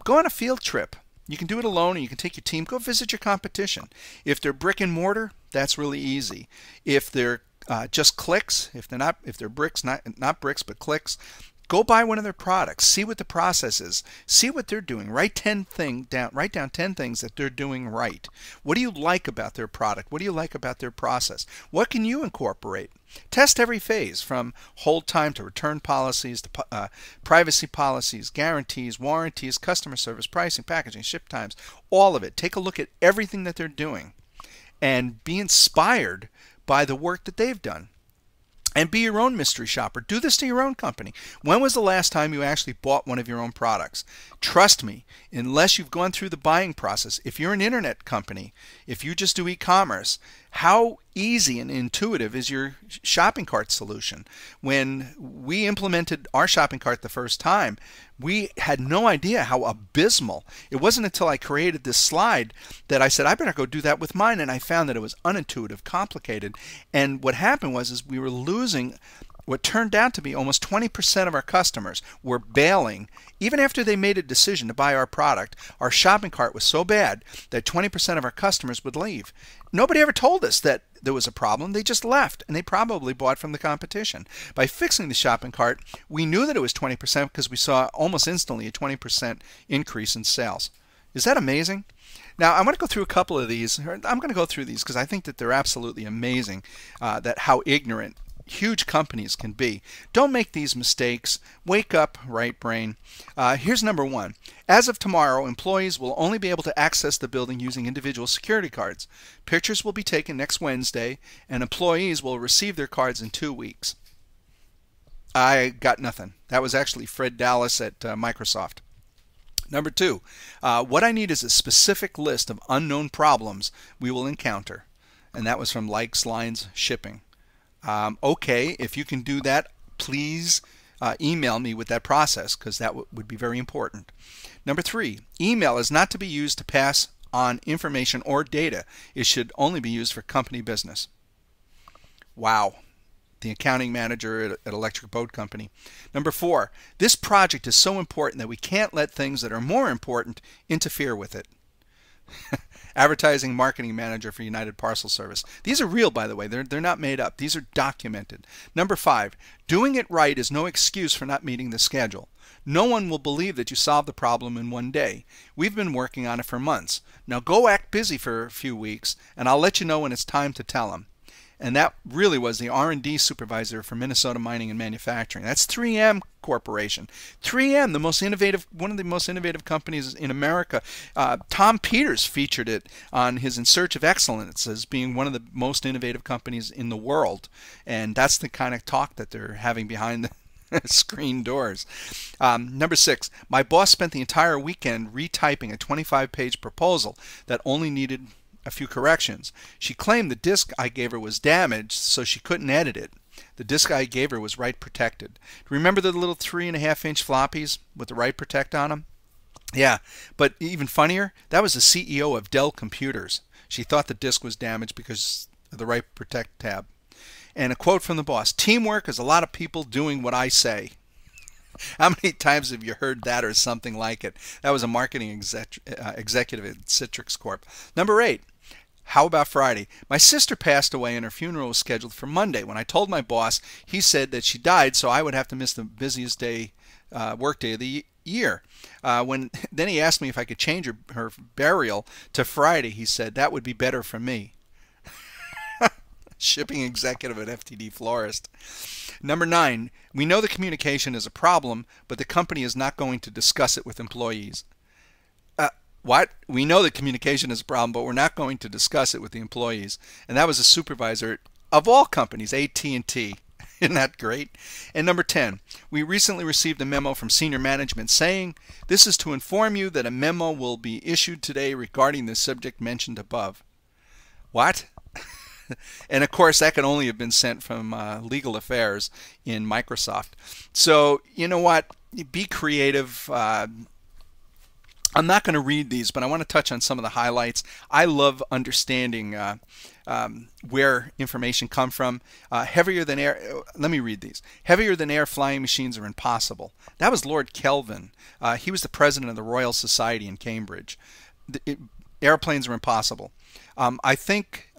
Go on a field trip. You can do it alone, and you can take your team. Go visit your competition. If they're brick and mortar, that's really easy. If they're just clicks, if they're bricks, not bricks, but clicks, Go buy one of their products, see what the process is, see what they're doing, write down 10 things that they're doing right. What do you like about their product? What do you like about their process? What can you incorporate? Test every phase, from hold time to return policies to privacy policies, guarantees, warranties, customer service, pricing, packaging, ship times, all of it. Take a look at everything that they're doing and be inspired by the work that they've done. And be your own mystery shopper. Do this to your own company. When was the last time you actually bought one of your own products? Trust me, unless you've gone through the buying process, if you're an internet company, if you just do e-commerce, how easy and intuitive is your shopping cart solution? When we implemented our shopping cart the first time, we had no idea how abysmal. It wasn't until I created this slide that I said, I better go do that with mine. And I found that it was unintuitive, complicated. And what happened was, is we were losing what turned out to be almost 20% of our customers were bailing. Even after they made a decision to buy our product, our shopping cart was so bad that 20% of our customers would leave. Nobody ever told us that there was a problem. They just left, and they probably bought from the competition. By fixing the shopping cart, we knew that it was 20% because we saw almost instantly a 20% increase in sales. Is that amazing? Now, I'm going to go through a couple of these. I'm going to go through these because I think that they're absolutely amazing, that how ignorant huge companies can be. Don't make these mistakes. Wake up, right brain. Here's number one. As of tomorrow, employees will only be able to access the building using individual security cards. Pictures will be taken next Wednesday, and employees will receive their cards in 2 weeks. I got nothing. That was actually Fred Dallas at Microsoft. Number two, what I need is a specific list of unknown problems we will encounter. And that was from Lykes Lines Shipping. Okay, if you can do that, please email me with that process, because that would be very important. Number three, email is not to be used to pass on information or data. It should only be used for company business. Wow. The accounting manager at Electric Boat Company. Number four, this project is so important that we can't let things that are more important interfere with it. Advertising marketing manager for United Parcel Service. These are real, by the way. They're not made up. These are documented. Number five, doing it right is no excuse for not meeting the schedule. No one will believe that you solved the problem in one day. We've been working on it for months. Now go act busy for a few weeks, and I'll let you know when it's time to tell them. And that really was the R&D supervisor for Minnesota Mining and Manufacturing. That's 3M Corporation. 3M, one of the most innovative companies in America. Tom Peters featured it on his In Search of Excellence as being one of the most innovative companies in the world. And that's the kind of talk that they're having behind the screen doors. Number six, my boss spent the entire weekend retyping a 25-page proposal that only needed a few corrections. She claimed the disk I gave her was damaged, so she couldn't edit it. The disk I gave her was write protected. Remember the little 3.5-inch floppies with the write protect on them? Yeah, but even funnier, that was the CEO of Dell Computers. She thought the disk was damaged because of the write protect tab. And a quote from the boss, "Teamwork is a lot of people doing what I say." How many times have you heard that or something like it? That was a marketing executive at Citrix Corp. Number eight, how about Friday? My sister passed away and her funeral was scheduled for Monday. When I told my boss, he said that she died, so I would have to miss the busiest day, work day of the year. Then he asked me if I could change her burial to Friday. He said, that would be better for me. Shipping executive at FTD Florist. Number nine, we know the communication is a problem, but the company is not going to discuss it with employees. What? We know that communication is a problem, but we're not going to discuss it with the employees. And that was a supervisor of all companies, AT&T. Isn't that great? And number 10, we recently received a memo from senior management saying, this is to inform you that a memo will be issued today regarding the subject mentioned above. What? And of course, that can only have been sent from legal affairs in Microsoft. So you know what? Be creative. I'm not going to read these, but I want to touch on some of the highlights. I love understanding where information come from. Heavier than air. Let me read these. Heavier than air flying machines are impossible. That was Lord Kelvin. He was the president of the Royal Society in Cambridge. Airplanes are impossible. I think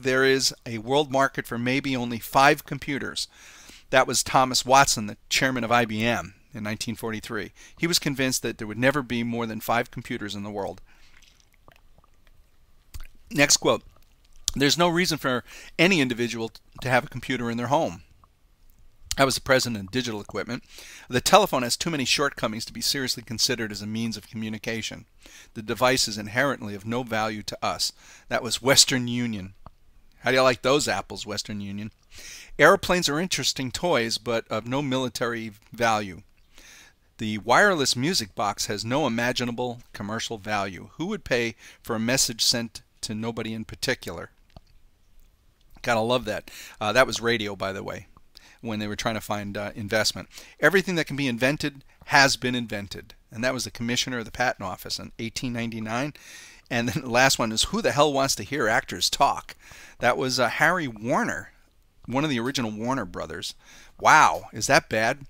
there is a world market for maybe only 5 computers. That was Thomas Watson, the chairman of IBM, in 1943. He was convinced that there would never be more than 5 computers in the world. Next quote. There's no reason for any individual to have a computer in their home. I was the president of Digital Equipment. The telephone has too many shortcomings to be seriously considered as a means of communication. The device is inherently of no value to us. That was Western Union. How do you like those apples, Western Union? Airplanes are interesting toys, but of no military value. The wireless music box has no imaginable commercial value. Who would pay for a message sent to nobody in particular? Gotta love that. That was radio, by the way, when they were trying to find investment. Everything that can be invented has been invented. And that was the commissioner of the Patent Office in 1899. And then the last one is, who the hell wants to hear actors talk? That was Harry Warner, one of the original Warner brothers. Wow, is that bad?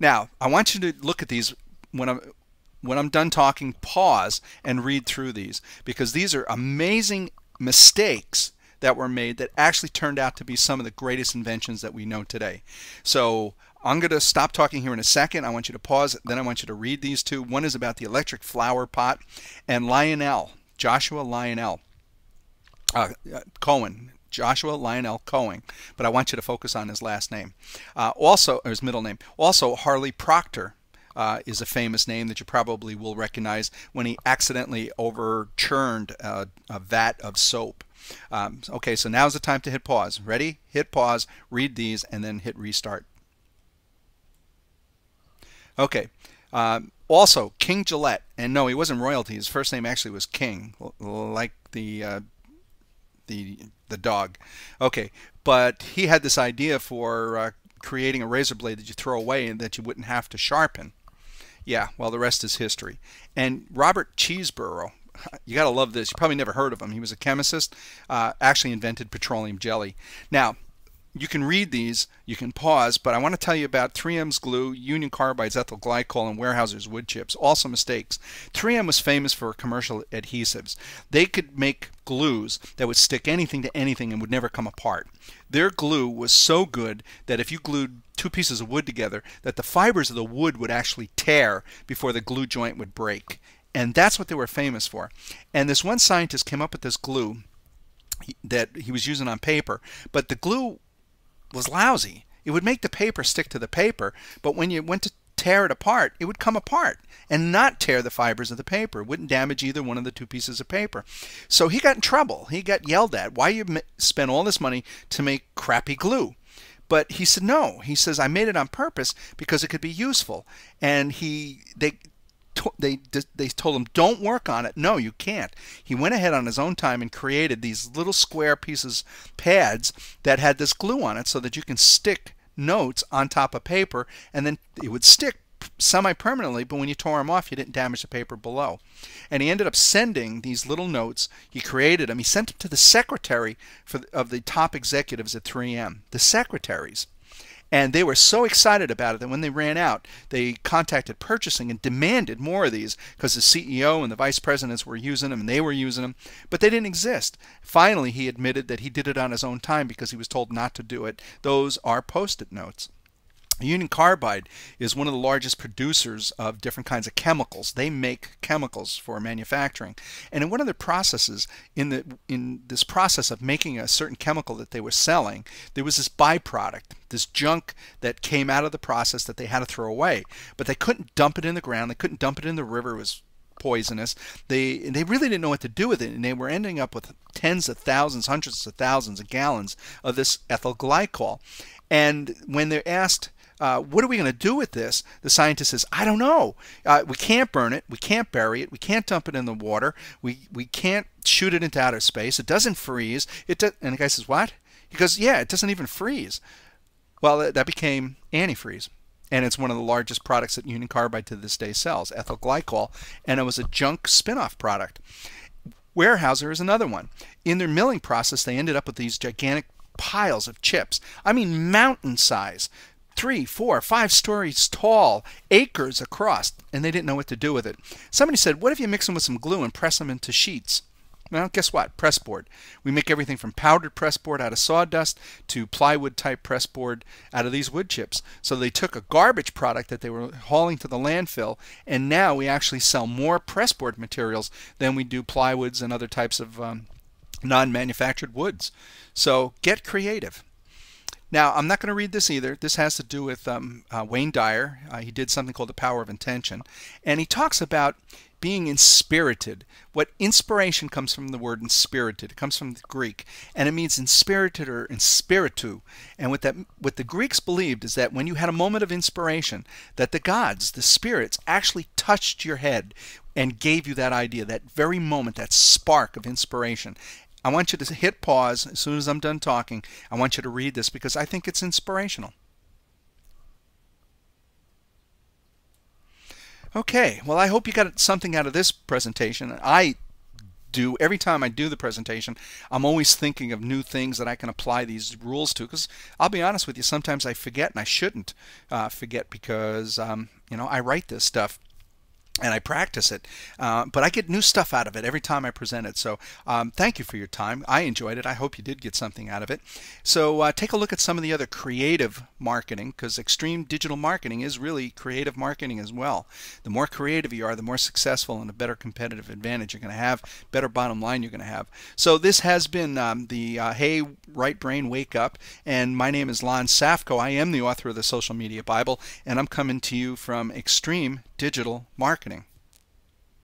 Now, I want you to look at these when I'm done talking, pause and read through these, because these are amazing mistakes that were made that actually turned out to be some of the greatest inventions that we know today. So I'm going to stop talking here in a second. I want you to pause, then I want you to read these two. One is about the electric flower pot, and Lionel, Joshua Lionel Cohen. Joshua Lionel Cohen, but I want you to focus on his last name. Also, or his middle name. Also, Harley Proctor is a famous name that you probably will recognize when he accidentally over-churned a vat of soap. Okay, so now's the time to hit pause. Ready? Hit pause, read these, and then hit restart. Okay. Also, King Gillette. And no, he wasn't royalty. His first name actually was King, like the dog. Okay, but he had this idea for creating a razor blade that you throw away and that you wouldn't have to sharpen. Yeah, well, the rest is history. And Robert Cheeseborough, you gotta love this. You probably never heard of him. He was a chemist, actually invented petroleum jelly. Now, you can read these, you can pause, but I want to tell you about 3M's glue, Union Carbide's ethyl glycol, and Weyerhaeuser's wood chips. Also mistakes. 3M was famous for commercial adhesives. They could make glues that would stick anything to anything and would never come apart. Their glue was so good that if you glued two pieces of wood together, that the fibers of the wood would actually tear before the glue joint would break. And that's what they were famous for. And this one scientist came up with this glue that he was using on paper, but the glue was lousy. It would make the paper stick to the paper, but when you went to tear it apart, it would come apart and not tear the fibers of the paper. It wouldn't damage either one of the two pieces of paper. So he got in trouble. He got yelled at. Why you spend all this money to make crappy glue? But he said no. He says, I made it on purpose because it could be useful. And they told him, don't work on it. No, you can't. He went ahead on his own time and created these little square pieces, pads, that had this glue on it so that you can stick notes on top of paper, and then it would stick semi-permanently, but when you tore them off, you didn't damage the paper below. And he ended up sending these little notes. He created them. He sent them to the secretary of the top executives at 3M, the secretaries. And they were so excited about it that when they ran out, they contacted purchasing and demanded more of these, because the CEO and the vice presidents were using them and they were using them, but they didn't exist. Finally, he admitted that he did it on his own time because he was told not to do it. Those are Post-it notes. Union Carbide is one of the largest producers of different kinds of chemicals. They make chemicals for manufacturing. And in one of the processes, in this process of making a certain chemical that they were selling, there was this byproduct, this junk that came out of the process that they had to throw away. But they couldn't dump it in the ground. They couldn't dump it in the river. It was poisonous. They really didn't know what to do with it, and they were ending up with tens of thousands, hundreds of thousands of gallons of this ethyl glycol. And when they're asked, what are we going to do with this? The scientist says, I don't know. We can't burn it. We can't bury it. We can't dump it in the water. We can't shoot it into outer space. It doesn't freeze. And the guy says, what? He goes, yeah, it doesn't even freeze. Well, that became antifreeze. And it's one of the largest products that Union Carbide to this day sells, ethyl glycol. And it was a junk spin-off product. Weyerhaeuser is another one. In their milling process, they ended up with these gigantic piles of chips. I mean, mountain size. 3, 4, 5 stories tall, acres across, and they didn't know what to do with it. Somebody said, what if you mix them with some glue and press them into sheets? Well, guess what? Pressboard. We make everything from powdered pressboard out of sawdust to plywood type pressboard out of these wood chips. So they took a garbage product that they were hauling to the landfill, and now we actually sell more pressboard materials than we do plywoods and other types of non-manufactured woods. So get creative. Now, I'm not going to read this either. This has to do with Wayne Dyer. He did something called The Power of Intention. And he talks about being inspirited. What inspiration comes from the word inspirited. It comes from the Greek. And it means inspirited or inspiritu. And what the Greeks believed is that when you had a moment of inspiration, that the gods, the spirits, actually touched your head and gave you that idea, that very moment, that spark of inspiration. I want you to hit pause as soon as I'm done talking. I want you to read this because I think it's inspirational. Okay, well, I hope you got something out of this presentation. I do. Every time I do the presentation, I'm always thinking of new things that I can apply these rules to, because I'll be honest with you, sometimes I forget, and I shouldn't forget, because you know, I write this stuff and I practice it, but I get new stuff out of it every time I present it. So thank you for your time. I enjoyed it. I hope you did get something out of it. So take a look at some of the other creative marketing, because extreme digital marketing is really creative marketing as well. The more creative you are, the more successful and a better competitive advantage you're going to have, better bottom line you're going to have. So this has been the Hey Right Brain Wake Up, and my name is Lon Safko. I am the author of the Social Media Bible, and I'm coming to you from Extreme Digital Marketing.